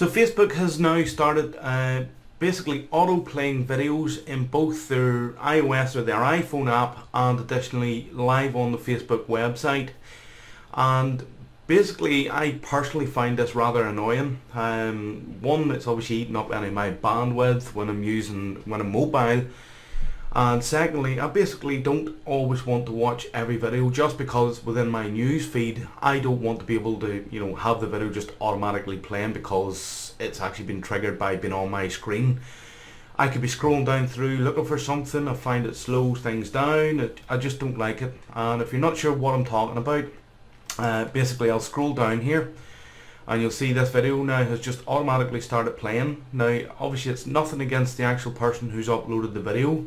So Facebook has now started basically auto-playing videos in both their iOS or their iPhone app and additionally live on the Facebook website. And basically I personally find this rather annoying. One, it's obviously eating up any of my bandwidth when I'm mobile. And secondly, I basically don't always want to watch every video just because within my news feed I don't want to be able to, you know, have the video just automatically playing because it's actually been triggered by being on my screen. I could be scrolling down through looking for something, I find it slows things down, I just don't like it. And if you're not sure what I'm talking about, basically I'll scroll down here and you'll see this video now has just automatically started playing. Now obviously it's nothing against the actual person who's uploaded the video.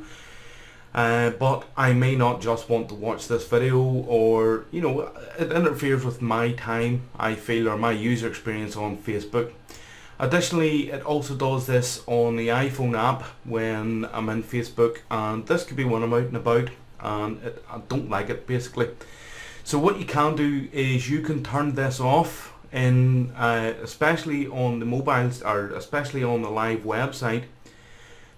But I may not just want to watch this video, or you know, it interferes with my time, I feel, or my user experience on Facebook. Additionally, it also does this on the iPhone app when I'm in Facebook, and this could be when I'm out and about, and I don't like it basically. So what you can do is you can turn this off, in especially on the mobiles, or especially on the live website.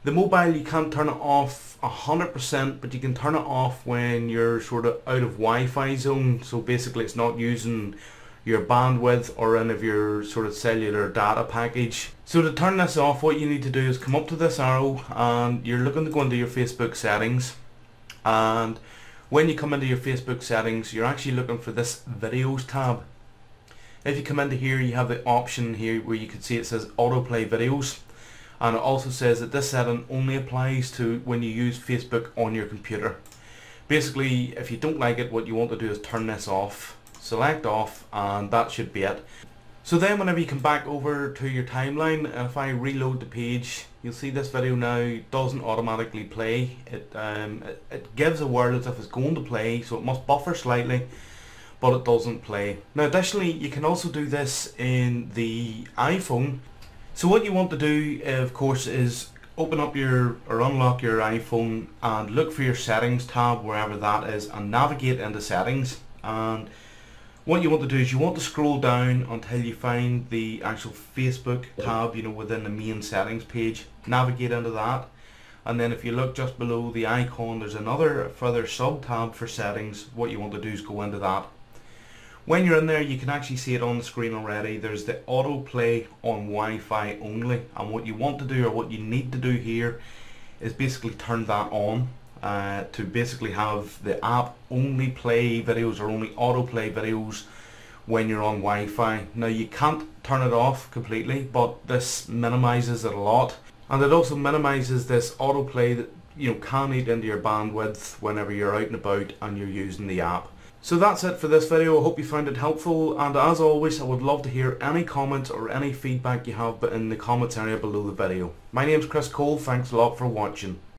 The mobile, you can't turn it off 100%, but you can turn it off when you're sort of out of Wi-Fi zone. So basically it's not using your bandwidth or any of your sort of cellular data package. So to turn this off, what you need to do is come up to this arrow and you're looking to go into your Facebook settings. And when you come into your Facebook settings, you're actually looking for this videos tab. If you come into here, you have the option here where you can see it says autoplay videos. And it also says that this setting only applies to when you use Facebook on your computer. Basically, if you don't like it, what you want to do is turn this off, select off, and that should be it. So then whenever you come back over to your timeline, and if I reload the page, you'll see this video now doesn't automatically play. It gives a word as if it's going to play, so it must buffer slightly, but it doesn't play. Now additionally, you can also do this in the iPhone. So what you want to do, of course, is open up your, or unlock your iPhone and look for your settings tab, wherever that is, and navigate into settings. And what you want to do is you want to scroll down until you find the actual Facebook tab, you know, within the main settings page. Navigate into that. And then if you look just below the icon, there's another further sub tab for settings. What you want to do is go into that. When you're in there, you can actually see it on the screen already. There's the autoplay on Wi-Fi only, and what you want to do, or what you need to do here, is basically turn that on to basically have the app only play videos or only autoplay videos when you're on Wi-Fi. Now you can't turn it off completely, but this minimizes it a lot, and it also minimizes this autoplay that, you know, can eat into your bandwidth whenever you're out and about and you're using the app. So that's it for this video. I hope you found it helpful, and as always I would love to hear any comments or any feedback you have in the comments area below the video. My name's Chris Cole, thanks a lot for watching.